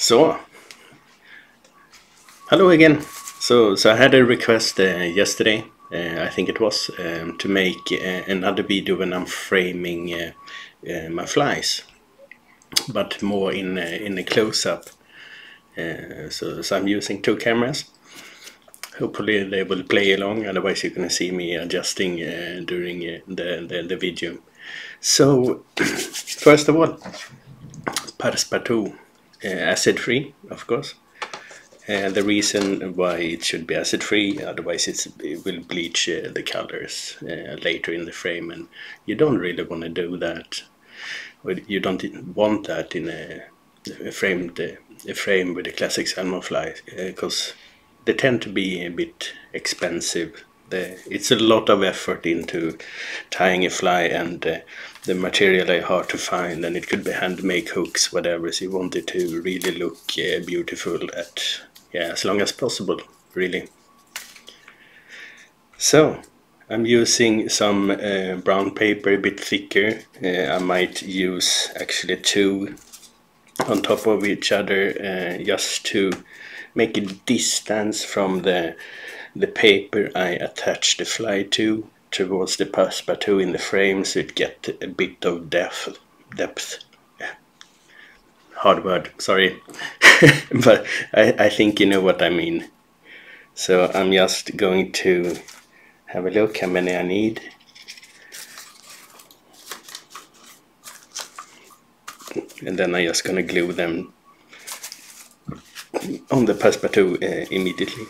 So, hello again. So I had a request yesterday, I think it was, to make another video when I'm framing my flies, but more in a close-up. So I'm using two cameras. Hopefully they will play along, otherwise you're gonna see me adjusting during the video. So, first of all, Passepartout. Acid-free, of course, and the reason why it should be acid-free, otherwise it will bleach the colors later in the frame, and you don't really want to do that. You don't want that in a frame with a classic salmon fly, because they tend to be a bit expensive. It's a lot of effort into tying a fly, and the material are hard to find, and it could be handmade hooks, whatever, so you want it to really look beautiful at, yeah, as long as possible, really. So I'm using some brown paper, a bit thicker. I might use actually two on top of each other, just to make a distance from the paper I attach the fly to towards the Passepartout in the frame, so it get a bit of depth. Hard word, sorry. But I think you know what I mean. So I'm just going to have a look how many I need. And then I'm just gonna glue them on the Passepartout immediately.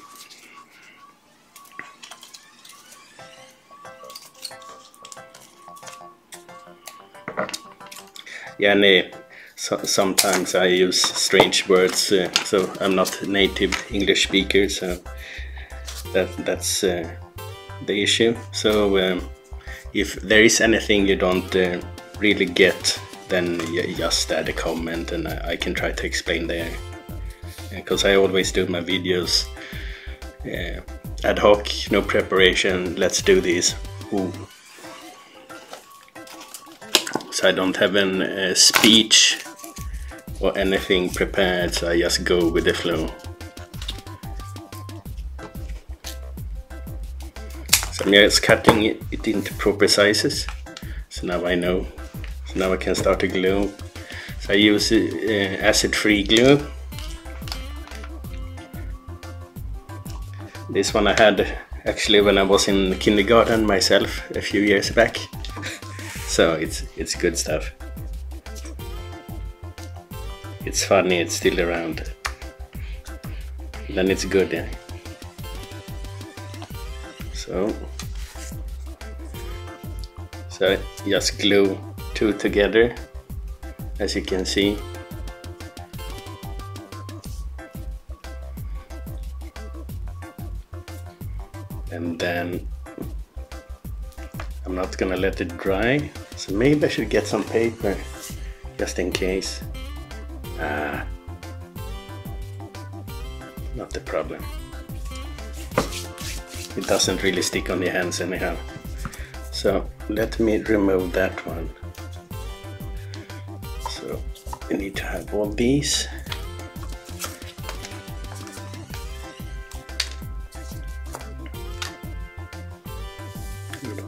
Yeah, and sometimes I use strange words, so I'm not native English speaker, so that's the issue. So if there is anything you don't really get, then you just add a comment, and I can try to explain there. Because I always do my videos ad hoc, no preparation, let's do this. Ooh. I don't have an speech or anything prepared, so I just go with the flow. So I'm just cutting it into proper sizes. So now I know. So now I can start to glue. So I use acid-free glue. This one I had actually when I was in kindergarten myself a few years back. So it's good stuff. It's funny, it's still around. Then it's good, yeah. So just glue two together, as you can see. And then I'm not gonna let it dry, so maybe I should get some paper, just in case. Not the problem. It doesn't really stick on your hands anyhow. So let me remove that one. So we need to have all these.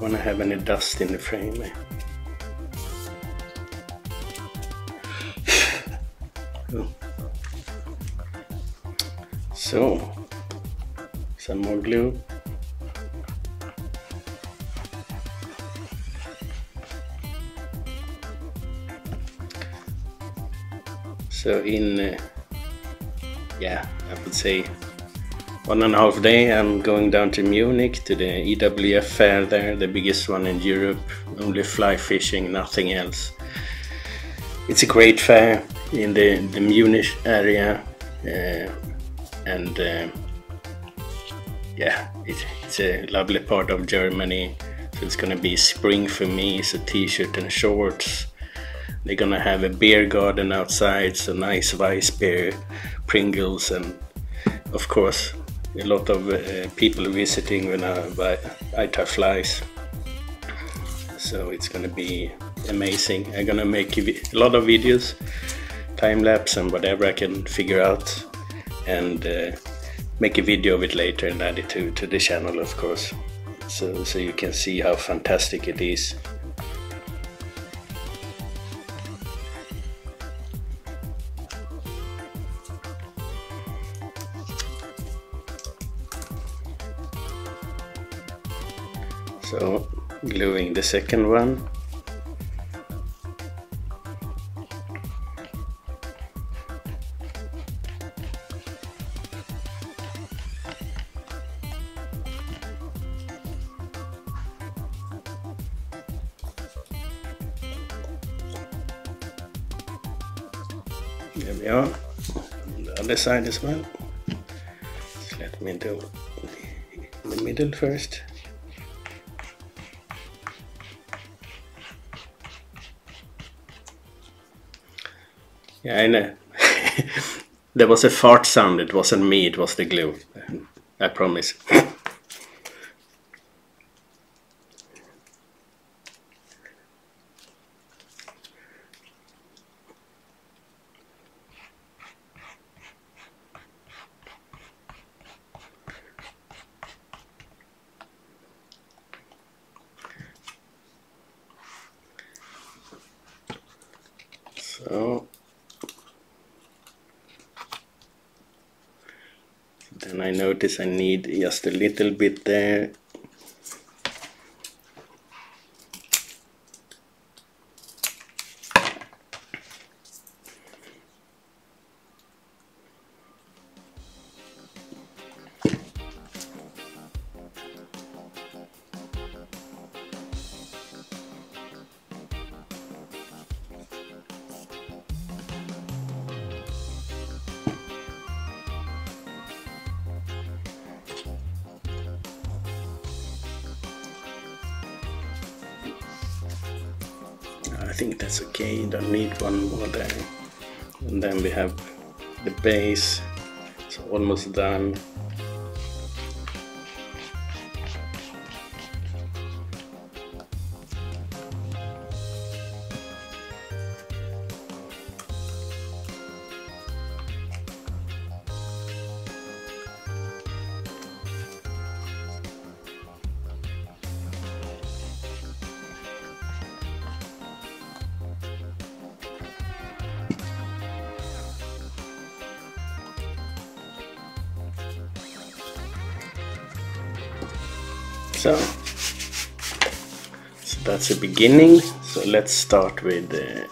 Want to have any dust in the frame. So, some more glue. So in, yeah, I would say 1.5 days, I'm going down to Munich to the EWF Fair there, the biggest one in Europe. Only fly fishing, nothing else. It's a great fair in the Munich area, and yeah, it's a lovely part of Germany. So it's gonna be spring for me. It's a t-shirt and shorts. They're gonna have a beer garden outside, so nice Weissbier, Pringles, and of course a lot of people visiting when I tie flies, so it's gonna be amazing. I'm gonna make a lot of videos time lapse and whatever I can figure out, and make a video of it later and add it to the channel, of course, so you can see how fantastic it is. So, gluing the second one. There we are, on the other side as well. Just let me do in the middle first. Yeah, I know. There was a fart sound. It wasn't me, it was the glue. I promise. So. Then I notice I need just a little bit there. I think that's okay, you don't need one more there. And then we have the base, so almost done. So that's the beginning. So let's start with the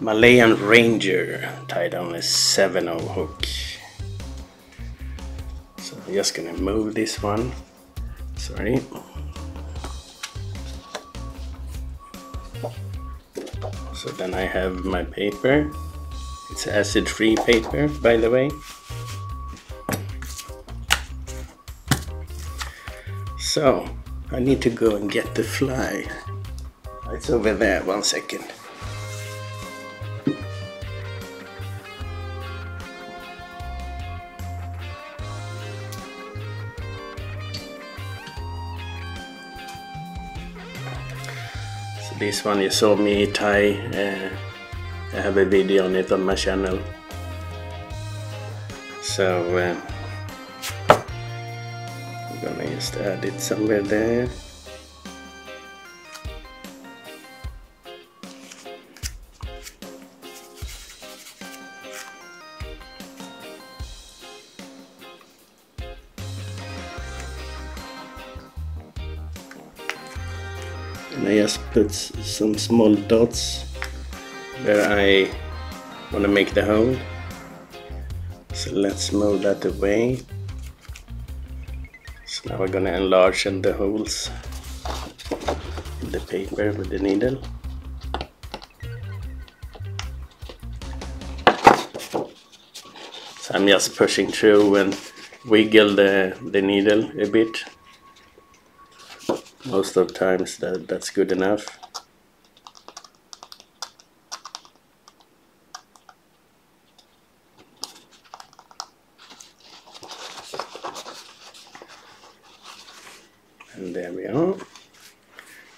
Malayan Ranger tied on a 7/0 hook. So I'm just gonna move this one. Sorry. So then I have my paper. It's acid-free paper, by the way. So, I need to go and get the fly. It's over there, 1 second. So this one you saw me tie, I have a video on it on my channel. So, I'm gonna just add it somewhere there. And I just put some small dots where I want to make the hole. So let's move that away. Now we're going to enlarge in the holes in the paper with the needle. So I'm just pushing through and wiggle the needle a bit. Most of the times that's good enough. And there we are.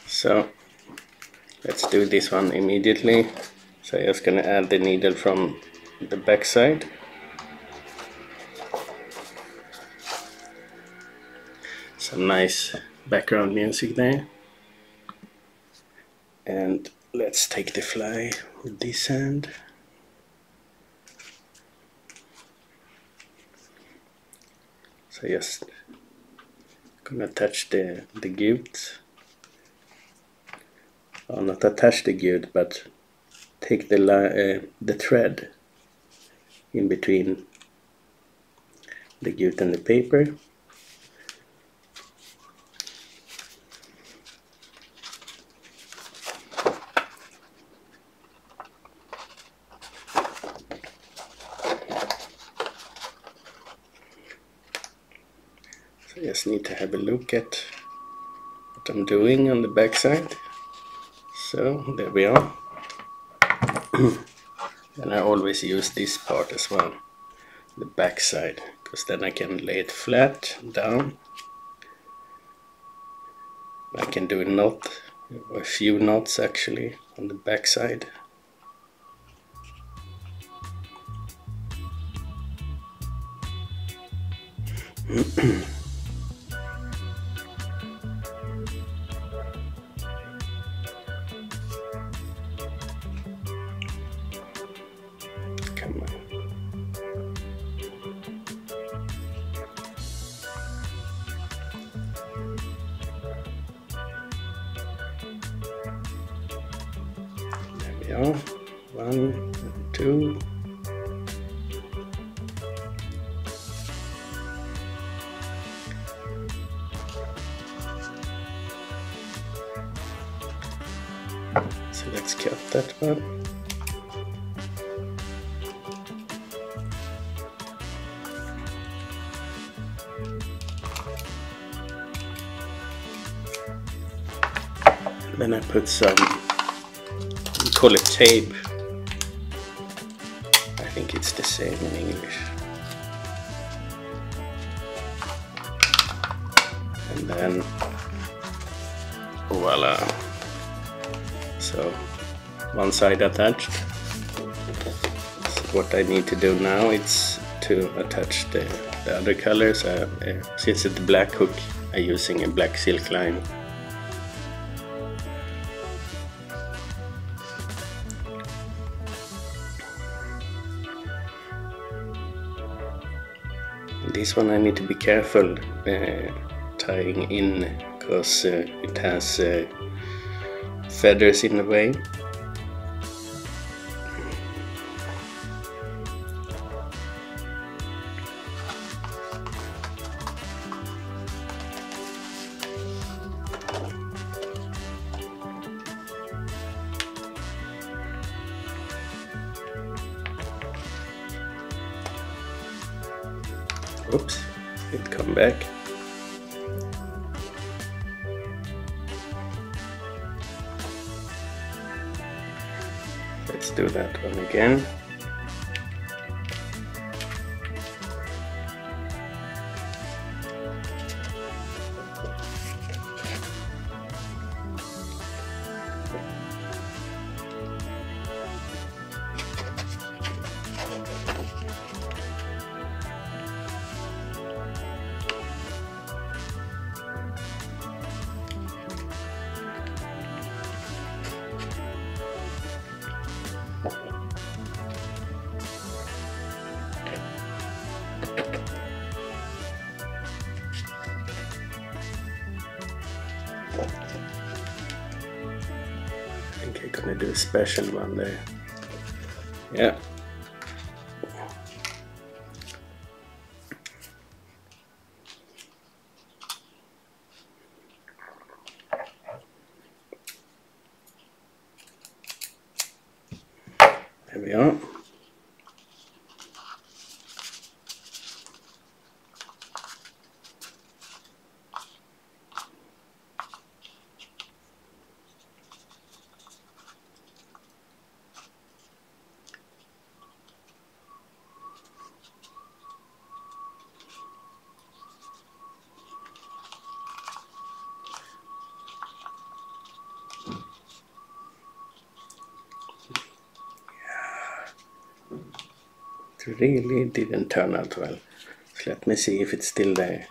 So Let's do this one immediately. So I'm just gonna add the needle from the back side. Some nice background music there. And let's take the fly with this hand. So just gonna attach the guides. Or not attach the guide, but take the thread in between the guide and the paper. So I just need to have a look at what I'm doing on the back side. So there we are. And I always use this part as well, the back side, because then I can lay it flat down. I can do a knot, a few knots actually, on the back side. There we are. 1 and 2. So let's cut that one. Then I put some, we call it tape, I think it's the same in English. And then voila. So one side attached. So what I need to do now is to attach the other colors. Since it's a black hook, I'm using a black silk line. This one I need to be careful tying in, because it has feathers in the way. Oops, it come back. Let's do that one again. I think I'm gonna do a special one there. Yeah. There we are. It really didn't turn out well. So let me see if it's still there.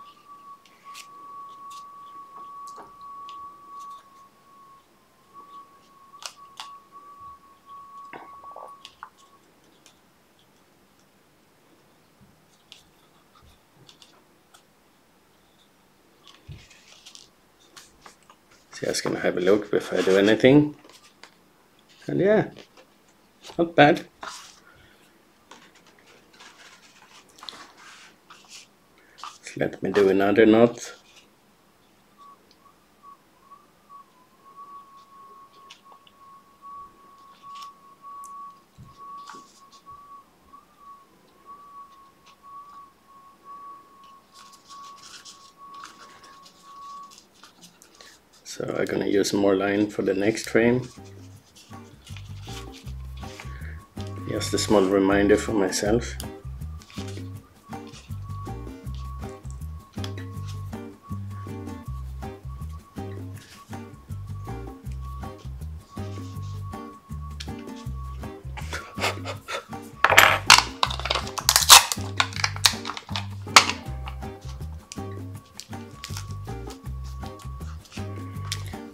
Just gonna have a look before I do anything. And yeah, not bad. So let me do another knot. So I'm gonna use more line for the next frame. Just a small reminder for myself.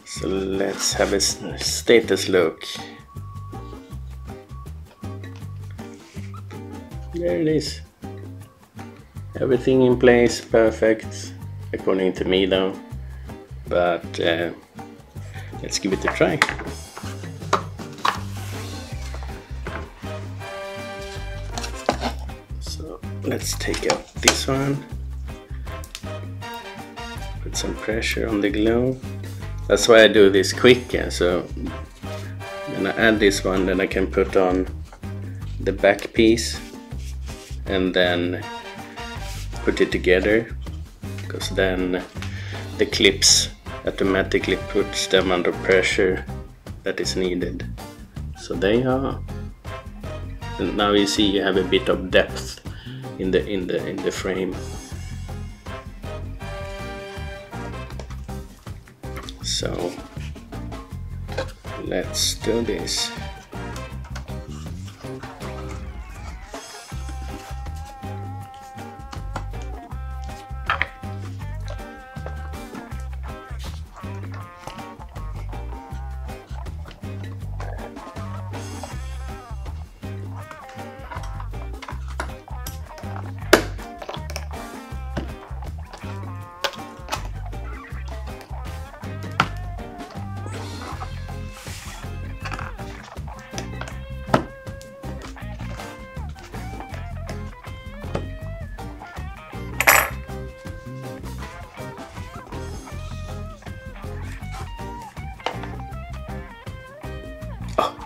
So let's have a status look. There it is. Everything in place, perfect, according to me though. But let's give it a try. So let's take out this one. Put some pressure on the glue. That's why I do this quicker, so when I add this one, then I can put on the back piece and then put it together, because then the clips automatically puts them under pressure that is needed. So they are. And now you see you have a bit of depth in the frame. So let's do this.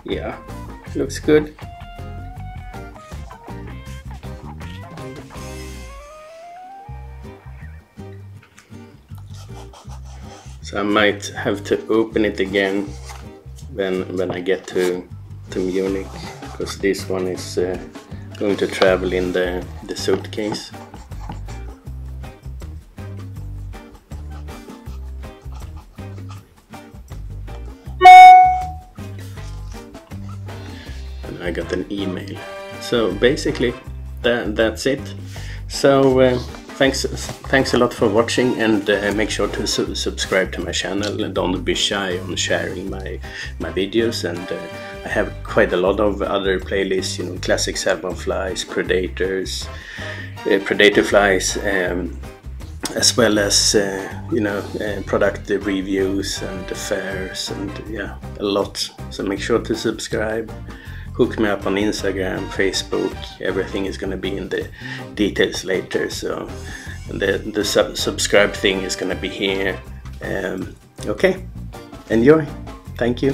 Yeah, looks good. So I might have to open it again when I get to Munich, because this one is going to travel in the suitcase. I got an email. So basically that's it. So thanks a lot for watching, and make sure to subscribe to my channel, and don't be shy on sharing my videos. And I have quite a lot of other playlists, you know, classic salmon flies, predator flies, as well as you know, product reviews and fairs, and yeah, a lot. So make sure to subscribe. Hook me up on Instagram, Facebook. Everything is going to be in the details later. So the subscribe thing is going to be here. Okay, enjoy. Thank you.